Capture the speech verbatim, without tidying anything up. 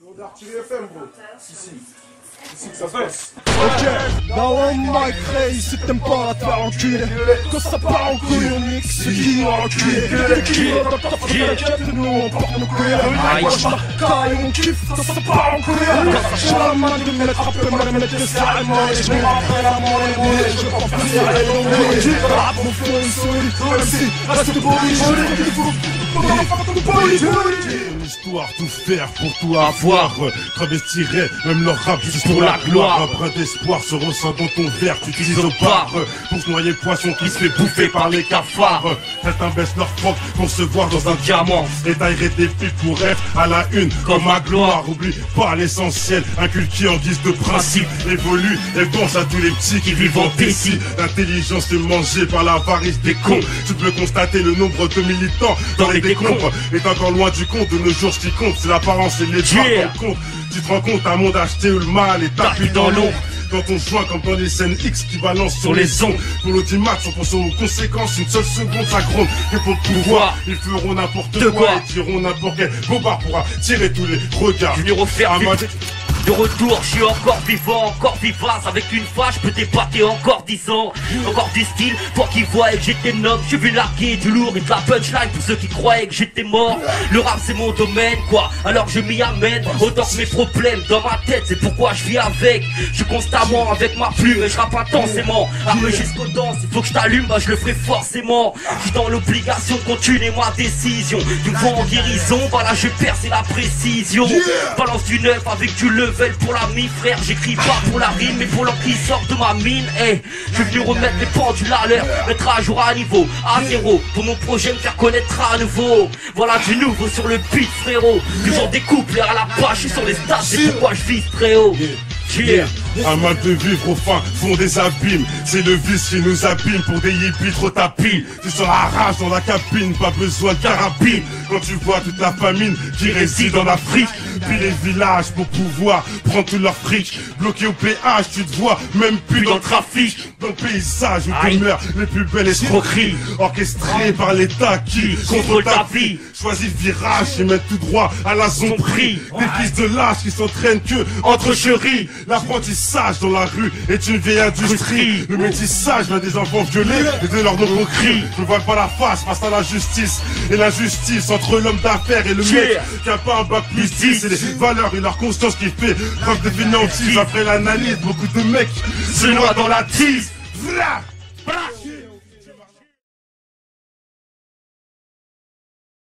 Je dacht je weer fan, bro. Succes. Daarom Mike Ray zit een paar twaalf keer. Kost een paar keer niks. Hier al keer. Ik keer dat dat verkeerd. Je hebt nu een paar keer. Maar ik mag kaai en kif. Dat is een paar keer. Schaamman doen met het appen, maar met de zaal. Maar ik ben afgegaan, maar ik ben afgegaan. Raad me voor een sorry. Dat is de politie. Histoire tout faire pour tout avoir. Travestirait même leur rap juste pour la gloire. Un brin d'espoir se ressent dans ton verre. Tu utilises au bar pour se noyer poisson qui se fait bouffer par les cafards. Certains baissent leur propre pour se voir dans un diamant. Et taillerait des filles pour être à la une comme à gloire. Oublie pas l'essentiel, inculqué en guise de principe. Évolue et pense à tous les petits qui vivent en P C. L'intelligence est mangée par l'avarice des cons. Tu peux constater le nombre de militants dans les décombres est encore loin du compte. De nos jours ce qui compte c'est l'apparence et les yeah. Compte. Tu te rends compte un monde acheté où le mal est tapis dans l'ombre. Quand on joint comme dans les scènes X qui balancent sur les ondes. Pour l'audimat sans penser aux conséquences. Une seule seconde ça gronde. Et pour le pouvoir ils feront n'importe quoi, quoi et tireront n'importe quel bobard pour attirer tous les regards. Je vais refaire un match. De retour, je suis encore vivant, encore vivace. Avec une face, je peux t'épater encore dix ans. Encore du style, toi qui voyais que j'étais noble. J'ai vu larguer du lourd et de la punchline pour ceux qui croyaient que j'étais mort. Le rap c'est mon domaine quoi, alors je m'y amène. Autant que mes problèmes dans ma tête, c'est pourquoi je vis avec. Je constamment avec ma plume et je rappe intensément. Armé jusqu'aux dents, il faut que je t'allume, bah je le ferai forcément. Je suis dans l'obligation de continuer ma décision. D'une fois en guérison, voilà je perds, c'est la précision. Balance du neuf avec du level. Pour l'ami frère, j'écris pas pour la rime mais pour l'homme qui sort de ma mine. Hey, je suis venu remettre les pendules à l'heure, mettre à jour à niveau, à zéro. Pour mon projet me faire connaître à nouveau. Voilà du nouveau sur le beat frérot. Toujours des couples à la page, je suis sur les stats, c'est pourquoi je vis très haut. Yeah. Un mal de vivre au fin fond des abîmes. C'est le vice qui nous abîme pour des hippies trop tapis. Tu seras rage dans la cabine, pas besoin de carabine. Quand tu vois toute la famine qui réside en Afrique. Puis les villages pour pouvoir prendre tout leur fric. Bloqué au péage, tu te vois même plus dans le trafic. Dans le paysage où tu meurs, les plus belles escroqueries. Orchestrées par l'État qui contrôle ta vie. Choisis virage et mets tout droit à la sombrie. Des fils de lâche qui s'entraînent que entre cheries. L'apprentissage dans la rue est une vieille industrie. Le métissage vient des enfants violés et de leurs nombreux cris. Ne voile pas la face face à la justice. Et la justice entre l'homme d'affaires et le mec qui a pas un bac plus dix. C'est les valeurs et leur conscience qui fait preuve de finances. Après l'analyse, beaucoup de mecs se noient dans la tise. Vla, vla.